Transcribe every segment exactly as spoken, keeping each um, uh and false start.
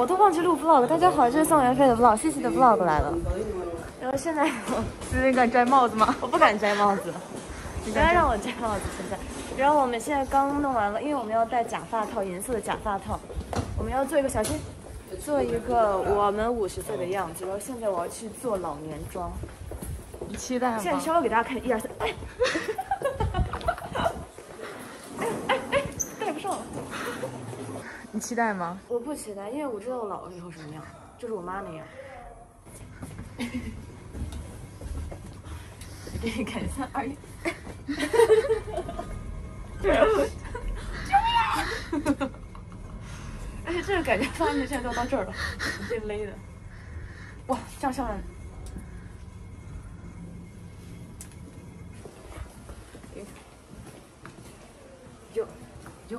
我都忘记录 vlog。大家好，这是宋妍霏的 vlog， 西西的 vlog 来了。然后现在我，你敢摘帽子吗？我不敢摘帽子，你不要让我摘帽子现在。然后我们现在刚弄完了，因为我们要戴假发套，银色的假发套，我们要做一个小心。 做一个我们五十岁的样子，然后现在我要去做老年妆，你期待吗？现在稍微给大家看，一二三，哎，哎哎哎，戴不上了。你期待吗？我不期待，因为我知道我老了以后什么样，就是我妈那样。我给你看三二一，救命！ 而且这个感觉发际线都到这儿了，这勒的，哇，这样下来，有有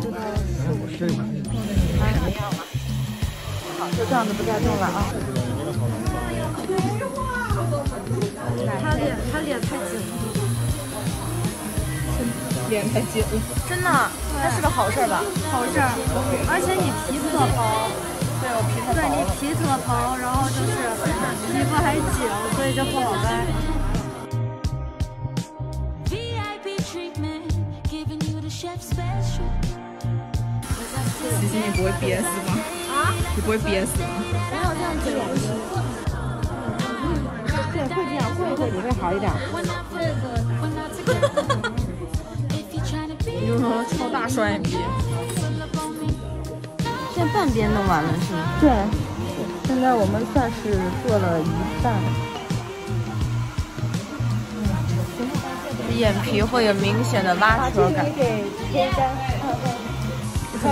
这个四五十。哎，怎么样了？好，就这样子不再动了啊。他脸，他脸太紧了。 脸太紧了，真的，那是个好事吧？好事，而且你皮特薄，对我皮特薄，对你皮特薄，然后就是皮肤还紧，所以就不好掰。喜喜，你不会憋死吗？啊？你不会憋死吗？没有这样子，对，会这样，会会你会好一点。这个。 你就说超大双眼皮，现在半边弄完了是吗？对，现在我们算是做了一半。眼皮会有明显的拉扯感。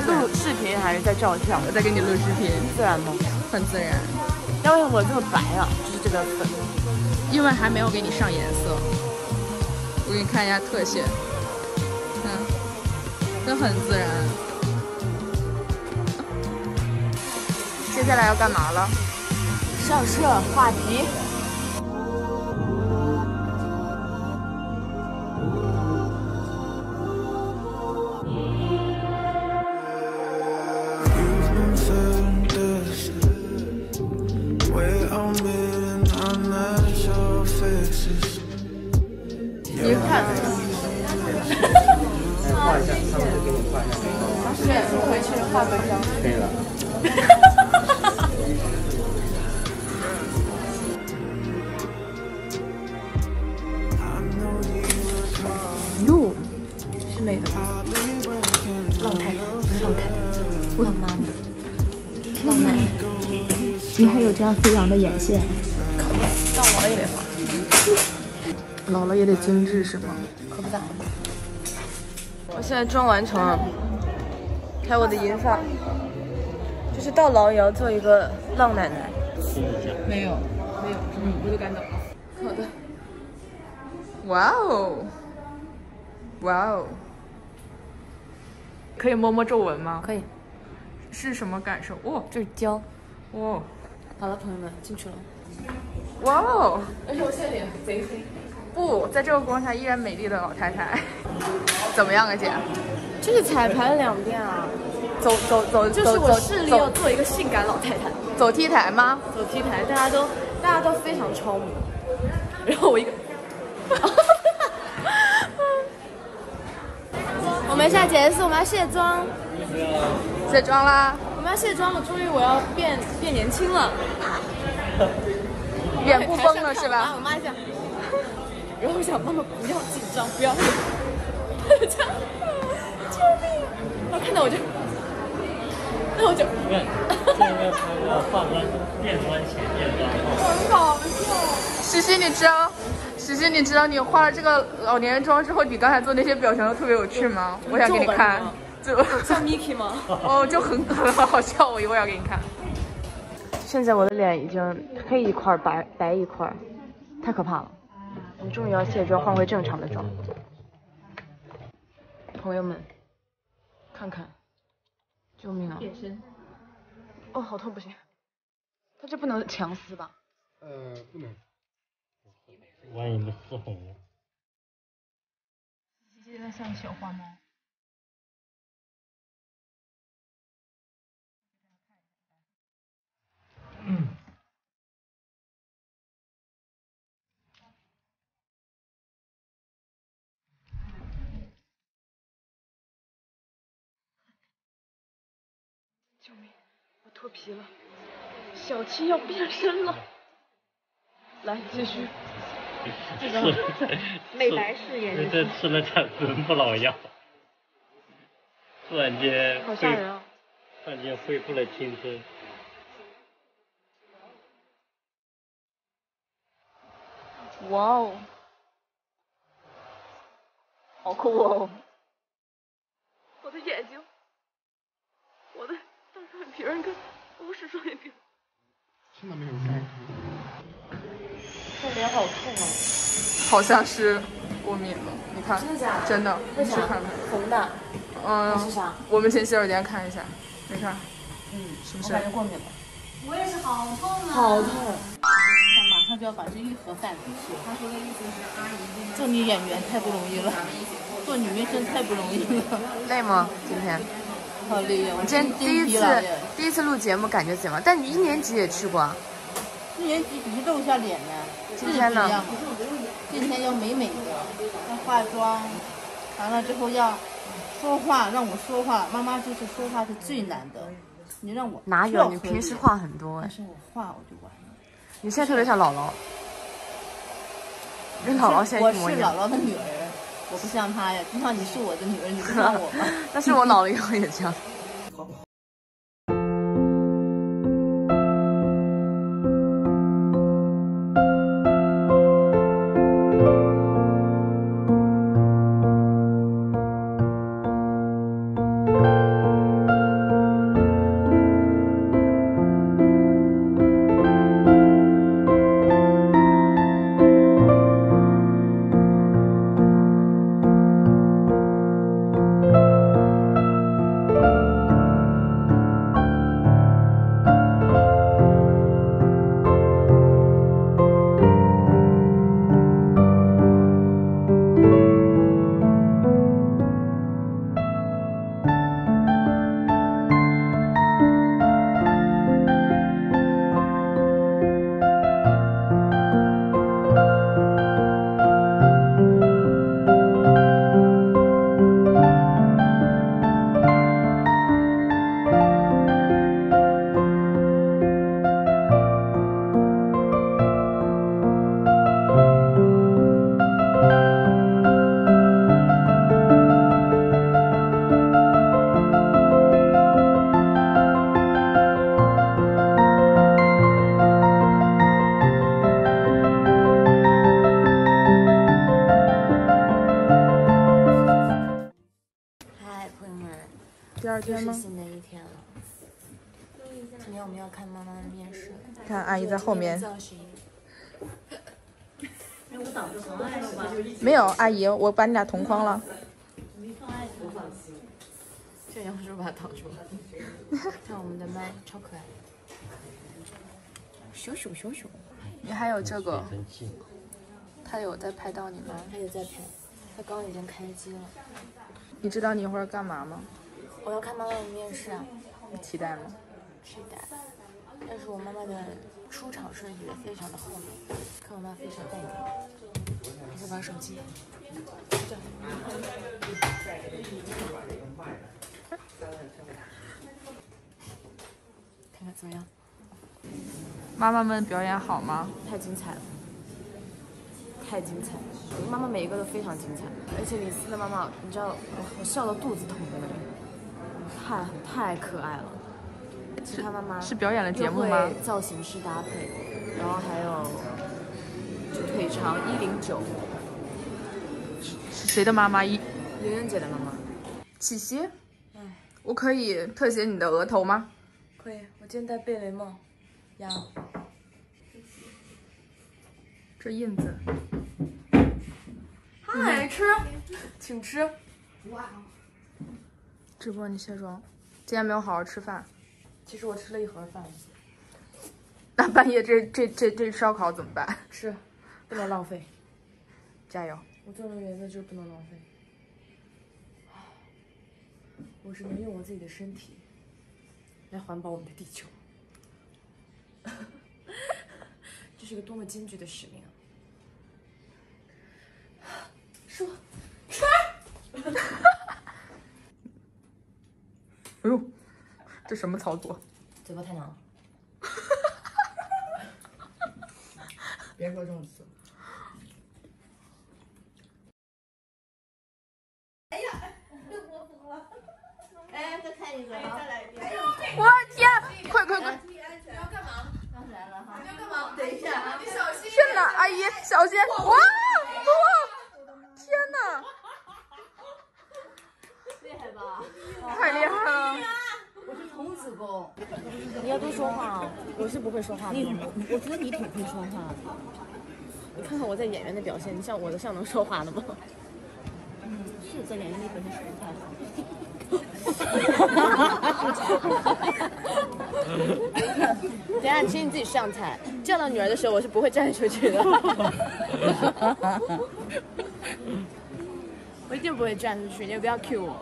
录视频还是在照相？我在给你录视频，自然吗？很自然。要为什么我这么白啊？就是这个粉，因为还没有给你上颜色。我给你看一下特写。 这很自然。接下来要干嘛了？上色画皮。你看。 画一下，上面给你画一下。老师，回去画本章。可以了。哟，是美的吧？浪太太，浪太太，浪妈妈，浪奶奶。你还有这样飞扬的眼线？到老了也得画。老了也得精致是吗？可不咋。 我现在妆完成了，还有我的银发，就是到老也要做一个浪奶奶。没有，没有，嗯，我就敢等了。好的。哇哦，哇哦，可以摸摸皱纹吗？可以。是什么感受？哦，这是胶。哦，好了，朋友们，进去了。哇哦！而且我现在脸贼黑。 不，在这个光下依然美丽的老太太，怎么样啊姐？就是彩排了两遍啊，走走走，就是我视力要做一个性感老太太，走 T 台吗？走 T 台，大家都大家都非常超模，然后我一个，我们现在结束，我们要卸妆，卸妆啦，我们要卸妆了，终于我要变变年轻了，脸不崩了是吧？我妈讲。 然后我想，妈妈不要紧张，不要，这样，救命！然后看到我就，那我就，这个才要放完变完前变妆，很搞笑。喜喜，你知道，喜喜，你知道你化了这个老年人妆之后，你刚才做那些表情都特别有趣吗？我想给你看，就像 Mickey 吗？哦，就很可爱，好笑，我一会儿要给你看。现在我的脸已经黑一块白白一块，太可怕了。我终于要卸妆，换回正常的妆。朋友们，看看，救命啊！变身。哦，好痛，不行。他这不能强撕吧？呃，不能。万一撕红了。记得像小花猫。 嗯，救命！我脱皮了，小七要变身了。来，继续。这个美白誓言。人家吃了产妇不老药，突然间好吓人啊！突然间恢复了青春。 哇哦， 好酷哦！我的眼睛，我的大双眼皮儿跟欧式双眼皮，真的没有看。这脸好痛啊！好像是过敏了，你看，真的假的？真的，为啥？红的。嗯。是啥？我们先洗手间看一下，你看，嗯，是不是？我感觉过敏了。我也是，好痛啊！好痛。 他就要把这一盒饭出去。他说的意思是，阿姨做女演员太不容易了，做女明星太不容易了。累吗？今天？好累呀！我今天第一次第一次录节目，感觉怎么样？但你一年级也去过。一年级只是露一下脸呢。今天呢？今天要美美的，要化妆，完了之后要说话，让我说话。妈妈就是说话是最难的，你让我哪有？你平时话很多哎。但是我话我就完了。 你现在特别像姥姥，跟姥姥现在一模一样。我是姥姥的女儿，我不像她呀。就像你是我的女儿，你不像我吗？但是我老了以后也这样。阿姨在后面。没有，阿姨，我把你俩同框了。这杨叔把它挡住了。看我们的麦，超可爱。小手小手。你还有这个？他有在拍到你吗？他有在拍，他刚刚已经开机了。你知道你一会儿干嘛吗？我要看妈妈的面试啊。你期待吗？期待。 但是我妈妈的出场顺序非常的后面，看我妈非常淡定，还在玩手机。看看怎么样？妈妈们表演好吗？太精彩了，太精彩了！妈妈每一个都非常精彩，而且李斯的妈妈，你知道我我笑到肚子痛的那种，太太可爱了。 是他妈妈是表演了节目吗？造型师搭配，然后还有就腿长一零九，是谁的妈妈？一，圆圆姐的妈妈。琪琪，嗯，我可以特写你的额头吗？可以，我今天戴贝雷帽。呀，这印子。嗨、嗯，吃，请吃。哇。直播你卸妆，今天没有好好吃饭。其实我吃了一盒饭。那半夜这这这这烧烤怎么办？吃，不能浪费。加油！我做人原则就是不能浪费。 我只能用我自己的身体来环保我们的地球，这是一个多么艰巨的使命啊！说，吃，哎呦，这什么操作？嘴巴太难了，别说中毒。 我天！快快快！你要干嘛？刚来了哈！你要干嘛？等一下，你小心！真的，阿姨小心！哇哇！天哪！厉害吧？太厉害了！我是童子功。你要多说话，我是不会说话的。你，我觉得你挺会说话的。你看看我在演员的表现，你像我的像能说话的吗？嗯，是在演员里表现是不太好。 等下，其实你自己上菜。见到女儿的时候，我是不会站出去的。我一定不会站出去，你也不要 cue 我。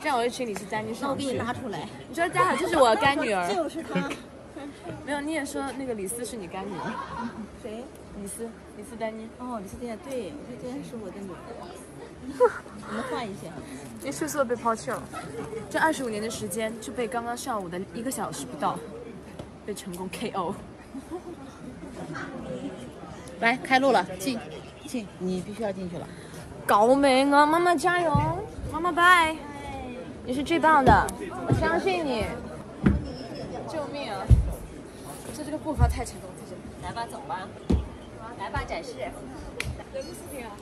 这样我的群里是单女生。那我给你拉出来。你说嘉好，这是我干女儿。就是她。没有，你也说那个李斯是你干女儿。谁？李斯，李斯丹妮。哦，李斯丹妮，对，我说今天是我的女儿。 我们换一下，一岁岁被抛弃了，这二十五年的时间就被刚刚上午的一个小时不到，被成功 K O。来，开路了，进，进，你必须要进去了。高明啊，妈妈加油，妈妈拜，你是最棒的，我相信你。救命啊！这这个步伐太成功，太成功。来吧，走吧，来吧，展示。人不是这样。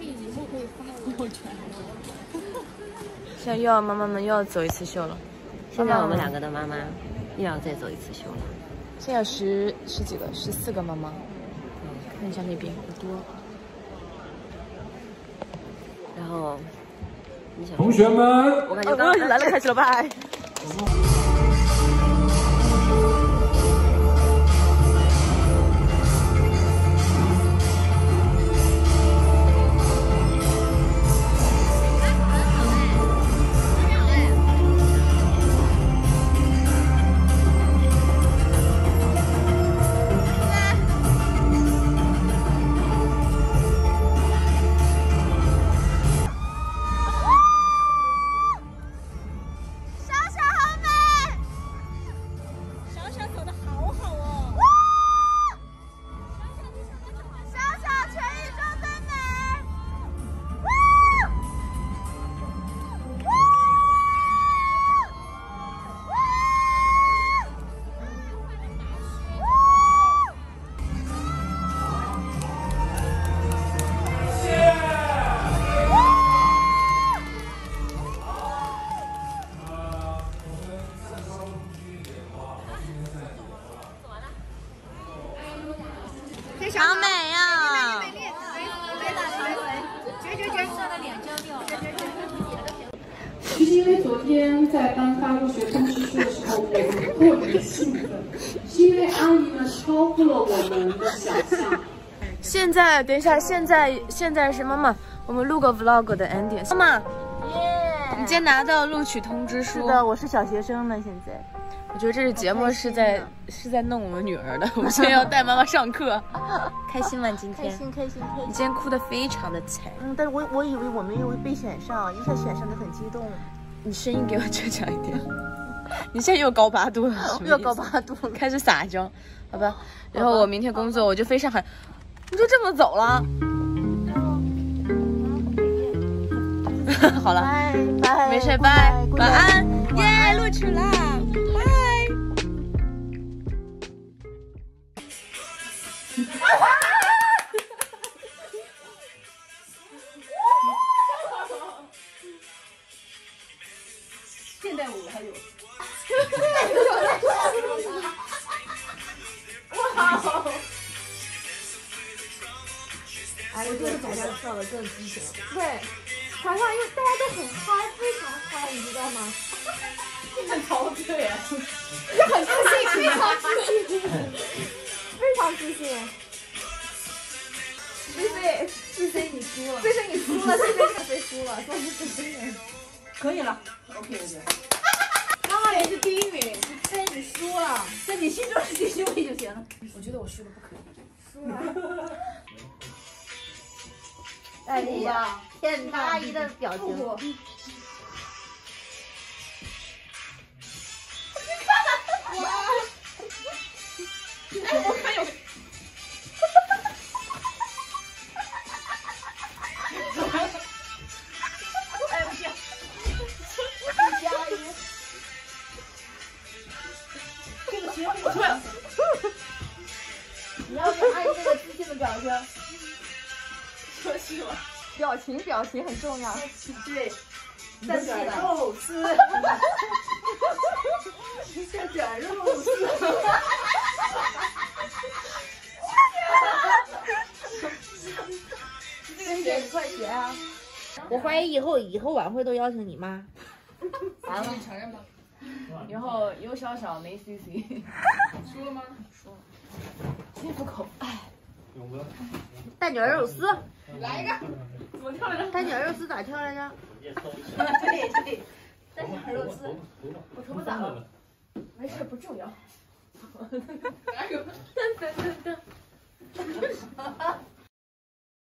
以后可以发朋友圈。现在又要妈妈们又要走一次秀了。现在我们两个的妈妈又要再走一次秀了。现在有十十几个，十四个妈妈。嗯，看一下那边不多。然后，你想同学们，我感觉刚刚来了，开始了，拜。现在等一下，现在现在是妈妈，我们录个 vlog 的 ending。妈妈，你今天拿到录取通知书？是的，我是小学生呢。现在，我觉得这个节目是在是在弄我们女儿的。我们现在要带妈妈上课，开心吗？今天开心开心开心。你今天哭得非常的惨。嗯，但是我我以为我没有被选上，一下选上就很激动。你声音给我正常一点。你现在又高八度了，又高八度，开始撒娇，好吧？然后我明天工作，我就飞上海。 你就这么走了？好了，拜，没事，拜，晚安，耶，录取啦，拜。笑得更激情。对，台上因为大家都很嗨，非常嗨，你知道吗？很陶醉呀，就很自信，非常自信，非常自信。C C C C 你输了 ，C C 你输了 ，C C 谁输了？算是谁赢？可以了 ，OK OK。妈妈也是第一名，哎，你输了，在你心中第一位就行了。我觉得我输了不可以。 哎呀，天哪！阿姨的表情，哇！哎，我还有，哎不行，不行，阿姨，这个行不错。 你要给阿姨那个自信的表情，说去吧。表情表情很重要。对，在卷肉丝。在卷肉丝。这个姐你快学啊！我怀疑以后以后晚会都邀请你妈。完了，你承认吗？以后有小小没 C C。输了吗？输了。 幸福口，哎，蛋卷肉丝，来一个，怎么跳来着？蛋卷肉丝咋跳来着？对对，蛋卷肉丝，我头发咋了？没事，不重要。哎呦，噔噔噔噔。